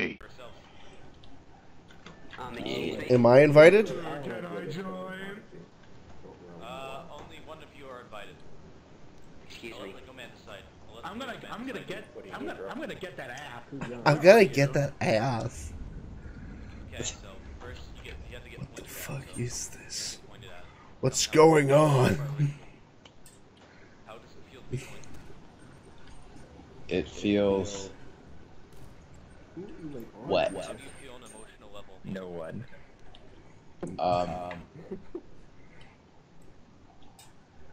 away. Am I invited? Can I join? Only one of you are invited. Excuse me. I'm gonna get that ass. I'm gonna get that ass. Okay, so first you have to get what the fuck is this? What's going on? How does it feel to be pointed out? It feels wet. How do you feel on an emotional level? No one.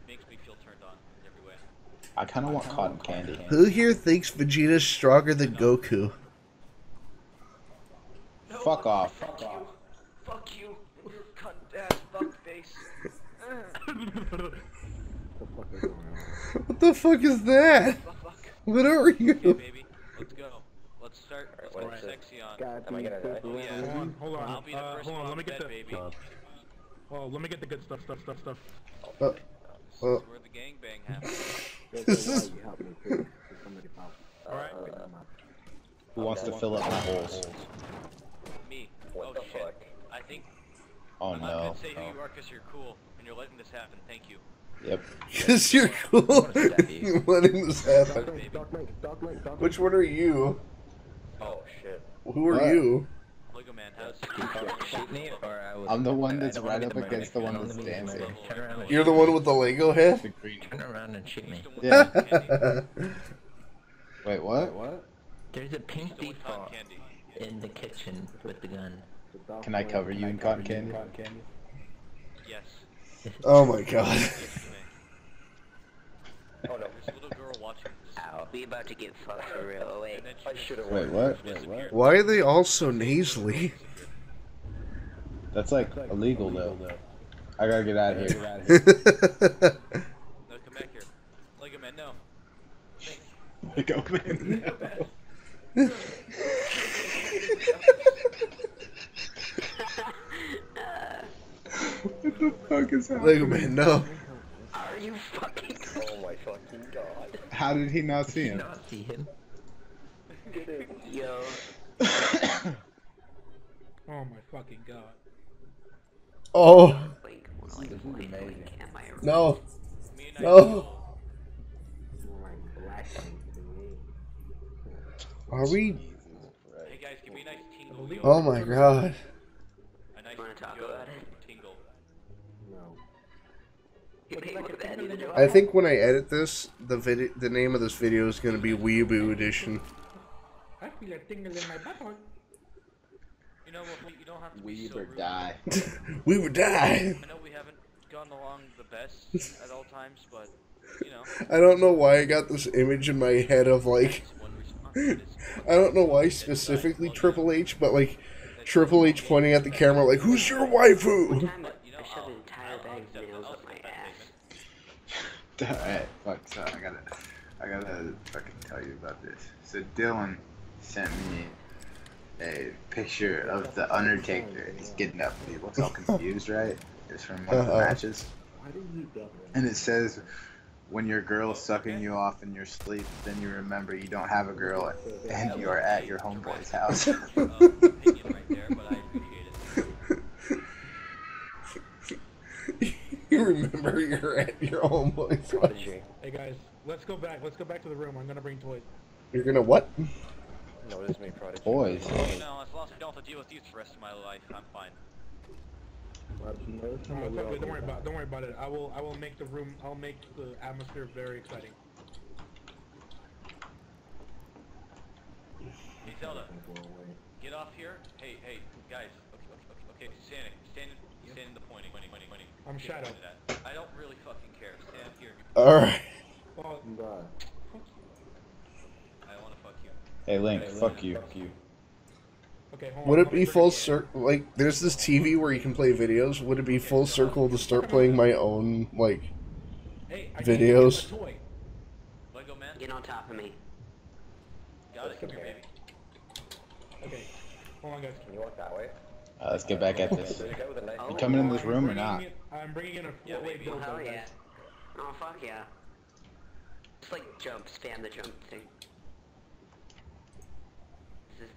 Makes me feel turned on in every way. I kind of want cotton candy. Who here thinks Vegeta's stronger than Goku? No, fuck off. Fuck you. Fuck you. You cunt ass fuckface. What the fuck is that? What are you? Okay, baby. Let's go. Let's start. Let's get sexy on. God, am I gonna die? Oh, yeah. Hold on. I'll be the first one. Let me get the baby. Oh, let me get the good stuff. This is where the gangbang happens. This is. All right. Who wants to fill up the holes? Me. Oh shit. I think. Oh no. I'm not gonna say who you are because you're cool and you're letting this happen. Thank you. Yep. Because you're cool. You're letting this happen. Dark Link. Which one are you? Oh shit. Who are you? Lego man, I'm the one that's right up against the one that's dancing. You're the one with the Lego head? Turn around and shoot me. Yeah. Wait, what? There's a pink default in the kitchen with the gun. Can I cover you in cotton candy? Yes. Oh my god. Oh no. There's a little girl watching this. Ow, we about to get fucked for real. Wait, Wait, what? Why are they all so nasally? That's like illegal though. I gotta get out of here. No, come back here. Lego man, no. Lego man, no. What the fuck is happening? Lego man, no. Are you fucking... Oh my fucking god. How did he not see him? Yo. Oh my fucking god. Oh. No. No. Are we... Hey guys, give me a nice tingle. Oh my god. A nice tingle. No. I think when I edit this, the name of this video is going to be Weeaboo Edition. I feel a tingle in my butthole. You know what, you don't have to be so rude. We would die. I know we haven't gone along the best at all times, but, you know. I don't know why I got this image in my head of, like, I don't know why specifically Triple H, but, like, Triple H pointing at the camera like, who's your waifu? Alright, fuck, so I gotta fucking tell you about this. So Dylan sent me a picture of the Undertaker. He's getting up, he looks all confused, right? It's from one of the matches. And it says, when your girl's sucking you off in your sleep, then you remember you don't have a girl and you are at your homeboy's house. You remember you're at your own boy's house. Hey guys, let's go back to the room. I'm gonna bring toys. You're gonna what? No, it is me, Prodigy. Toys. You know, as long as I don't have to deal with you for the rest of my life, I'm fine. Don't worry about it. I will make the room. I'll make the atmosphere very exciting. Hey Zelda, get off here. Hey guys. Okay, Sanic, stand in the pointing. I'm Shadow. I don't really fucking care. Stand up here. All right. Well, I want to fuck you. Hey Link, fuck you. Okay, hold on. Would it be full circle? Like, there's this TV where you can play videos. Would it be full circle to start playing my own, like, videos? Lego man, get on top of me. Got it, come here, baby. Okay, hold on, guys. Can you walk that way? Let's get back at this. You coming in this room or not? I'm bringing in a four-way build. Oh yeah. Oh fuck yeah. Just like spam the jump thing.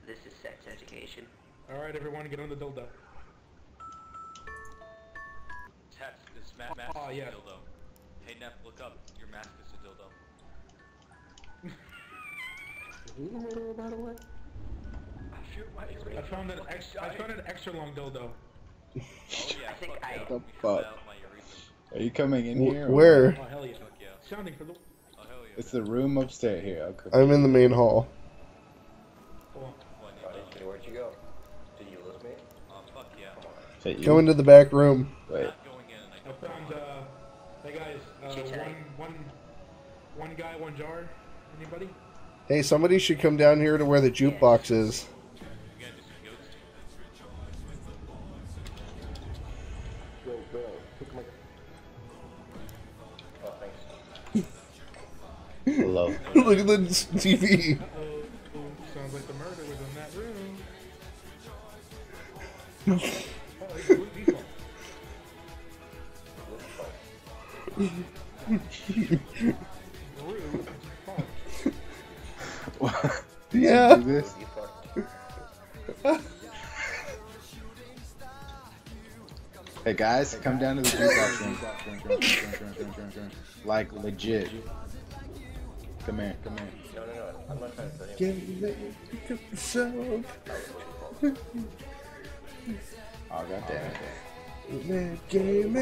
This is set to vacation. Alright, everyone, get on the dildo. Text, this mask is a dildo. Hey, Nep, look up. Your mask is a dildo. Do you know what, by the way? I found an extra long dildo. Oh, yeah, Are you coming in here? Where? Oh, hell yeah. Sounding for the... Oh, hell yeah. It's the room upstairs here. Okay. I'm in the main hall. Where'd you go? Did you lose me? Fuck yeah. Hey, go into the back room. Wait. I found, hey guys, one guy, one jar. Anybody? Hey, somebody should come down here to where the jukebox is. Hello. Look at the TV. Uh-oh. Sounds like the murder was in that room. What? Yeah. Do this? Hey guys, come down to the jukebox room. Like legit. Come here, come here. No, I'm not trying to tell you. Get the soap. Oh, goddammit. That game is.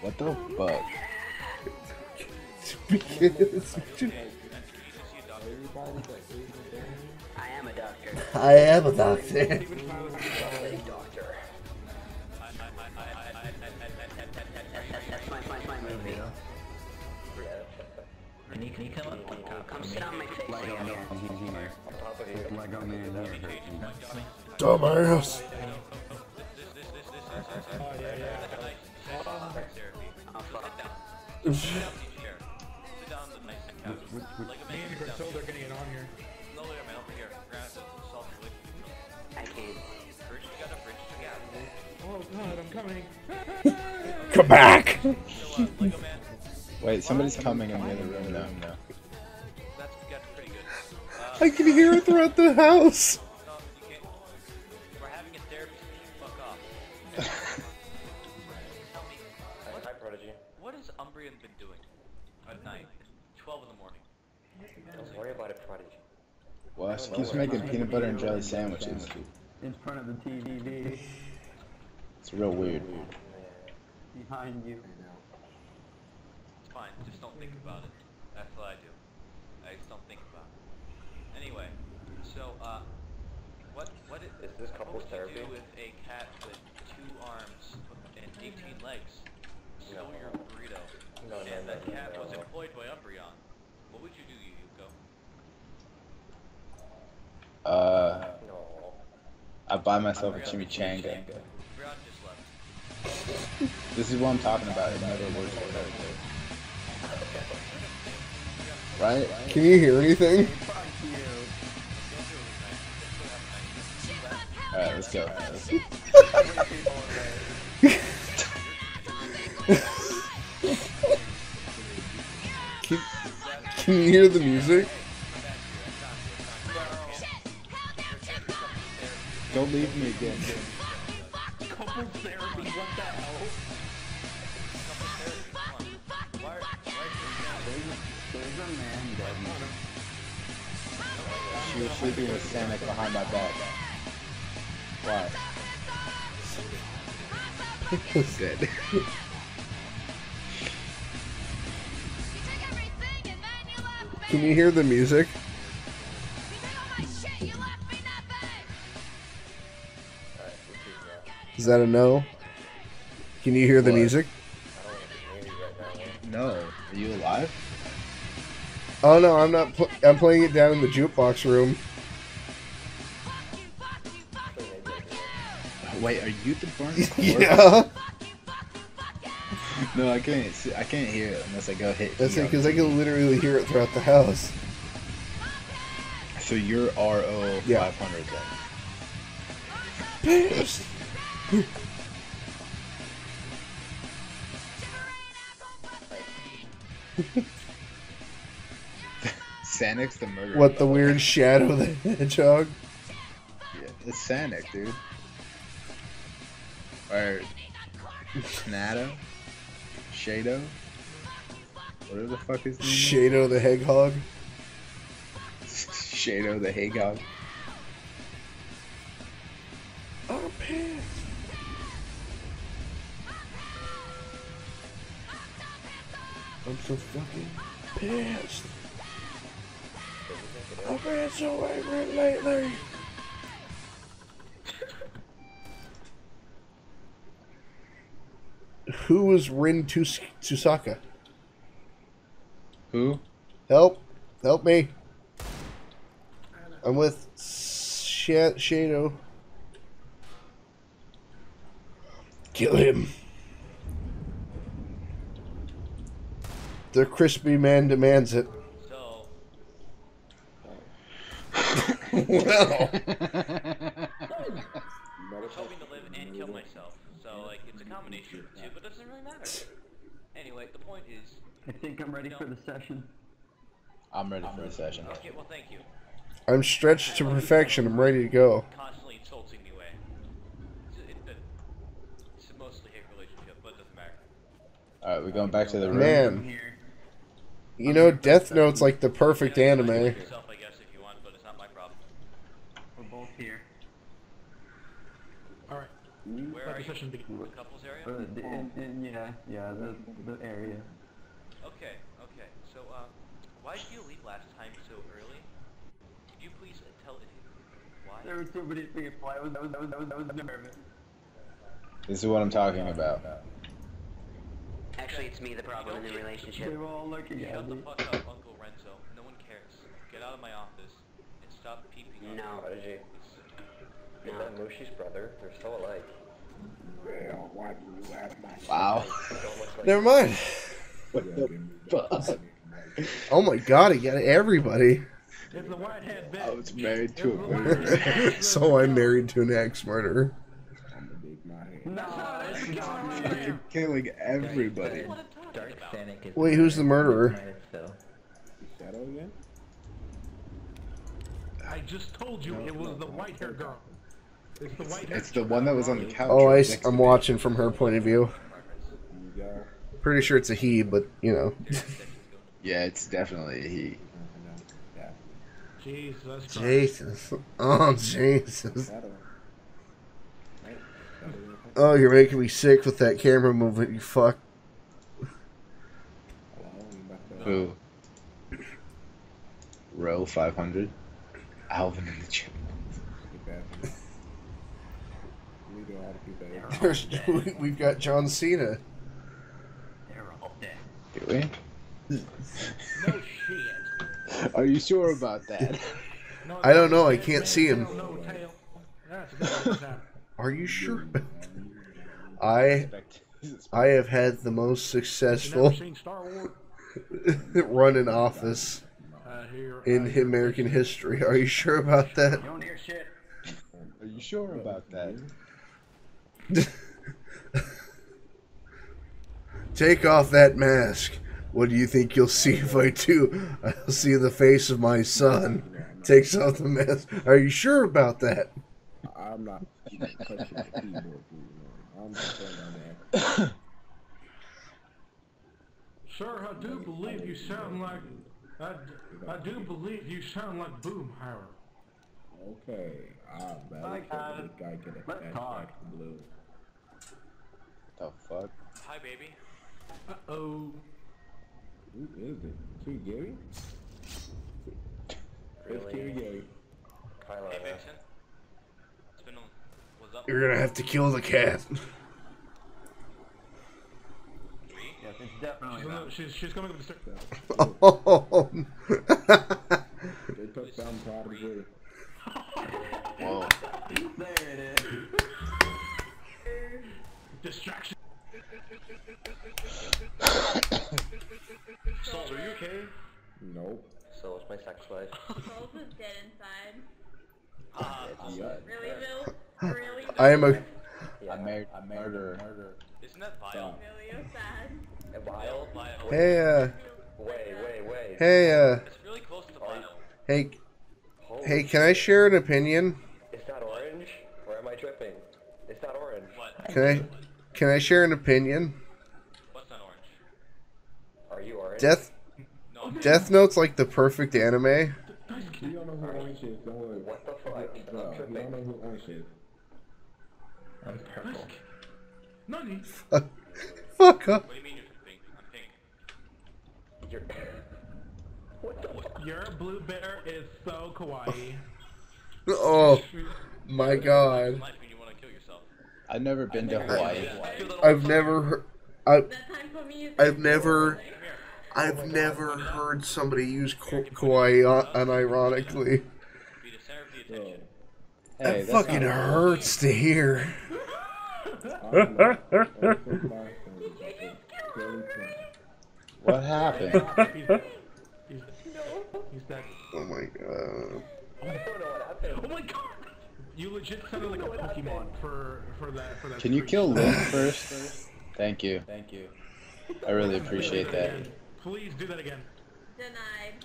What the fuck? I am a doctor. Can you come up? Come sit on my face. Lego man. Dumbass. Oh God, I'm coming. Come back. Wait, somebody's coming in the other room now. No. That's pretty good. I can hear it throughout the house! No, you can't. We're having a therapy session, fuck off. Tell me, hi, Prodigy. What has Umbreon been doing at night? 12 in the morning. Don't worry about it, Prodigy. Well, she keeps making peanut butter and jelly sandwiches. In front of the TV. It's real weird. Behind you. Fine, just don't think about it. That's what I do. I just don't think about it. Anyway, so what is this couple's therapy? Do with a cat with 2 arms and 18 legs? Stole your burrito. And that cat was employed by Umbreon. What would you do, Yuko? No. I buy myself a chimichanga. Umbreon just left. This is what I'm talking about. It never works for everything. Right? Can you hear anything? Alright, let's go. Can you hear the music? Don't leave me again. Couple therapy, what the hell? She was sleeping with Sanic behind my back. Why? Who's dead? Can you hear the music? Is that a no? Can you hear the music? No. Are you alive? Oh no, I'm not. I'm playing it down in the jukebox room. Wait, are you the burnt? Yeah. No, I can't. I can't hear it unless I go hit. That's it, because I can literally hear it throughout the house. So you're RO 500 then. Sanic's the murderer. What, the weird Shadow the Hedgehog? Yeah, it's Sanic, dude. Or... Snato? Shadow? What the fuck is his name? Shadow the Hedgehog? Shadow the Hedgehog. Oh, man. I'm so fucking pissed. I've been so angry lately. Who was Rin Tusaka? Who? Help. Help me. I'm with Shadow. Kill him. The crispy man demands it. So. Well. I was hoping to live and kill myself, so like it's a combination of the two, but it doesn't really matter. Anyway, the point is, I think I'm ready for the session. I'm ready for the session. Okay, well, thank you. I'm stretched to perfection. I'm ready to go. Constantly insulting me, way. It's a mostly hate relationship, but it doesn't matter. All right, we're going back to the room. Man. You know, Death Note's like the perfect anime. Yourself, I guess, if you want, but it's not my problem. We're both here. All right. Where are you? The couples area? Yeah, the area. Okay. So, why did you leave last time so early? Could you please tell me why? There was so many things. I was nervous. This is what I'm talking about. Actually, it's me the problem in the relationship. They were all looking at me. Shut the fuck up, Uncle Renzo. No one cares. Get out of my office and stop peeping on me. No, Prodigy. You're not Mushi's brother. They're still alike. Well, why do you have my... Wow. Like never mind. What the fuck? Oh my god, he got everybody. I was married to a murderer. So I'm married to an ex-murderer. No, it's not killing everybody. Wait, who's the murderer? Shadow again? I just told you it was the white-haired girl. It's the one that was on the couch. Oh, I'm watching from her point of view. Pretty sure it's a he, but you know. Yeah, it's definitely a he. Jesus. Jesus. Oh, Jesus. Oh, you're making me sick with that camera movement, you fuck. Who? Row 500. Alvin and the Chipmunks. We've got John Cena. They're all dead. Do we? No shit. Are you sure about that? I don't know. I can't see him. Are you sure? I have had the most successful run in office in American history. Are you sure about that? Are you sure about that? Take off that mask. What do you think you'll see if I do? I'll see the face of my son. Takes off the mask. Are you sure about that? I'm not. Sir, I do believe you sound like I do believe you sound like Boom Howard. Okay, let's talk. The fuck? Hi, baby. Uh oh. Who is it? Two Gary? Really? Two Gary. Hey, Vixen. You're gonna have to kill the cat. Yes, it's definitely she's coming up the stairs. Oh. They took down Prodigy. Whoa. There it is. Distraction. Souls, are you okay? Nope. So it's my sex life. Souls is dead inside. Really, Bill? Really? I am a murderer. Isn't that vile? Really sad. Vile? Hey, It's really close to vile. Hey, hey, can I share an opinion? It's not orange, or am I tripping? It's not orange. What? Can I share an opinion? What's not orange? Are you orange? Death Note's like the perfect anime. You don't know who orange is, don't worry. What the fuck? No, you don't know who orange is. I'm purple. Nani? Fuck up. What do you mean you're pink? I'm pink. You're... What the fuck? Your blue bear is so kawaii. Oh, my God. I've never been to Hawaii. I've never heard somebody use kawaii unironically. That fucking hurts to hear. What happened? Oh my God. Oh my God. You legit sounded like a Pokemon for that. Can you kill Lynn first? Thank you. Thank you. I really appreciate that. Please do that again. Denied.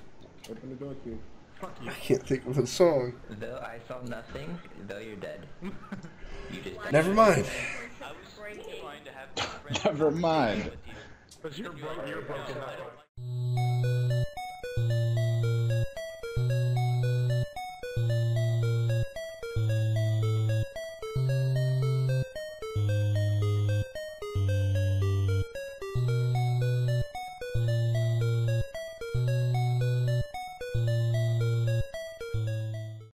Open the door to you. Fuck you. I can't think of a song. Though I saw nothing, though you're dead. You just died. Never mind. Never mind. Because you're broken.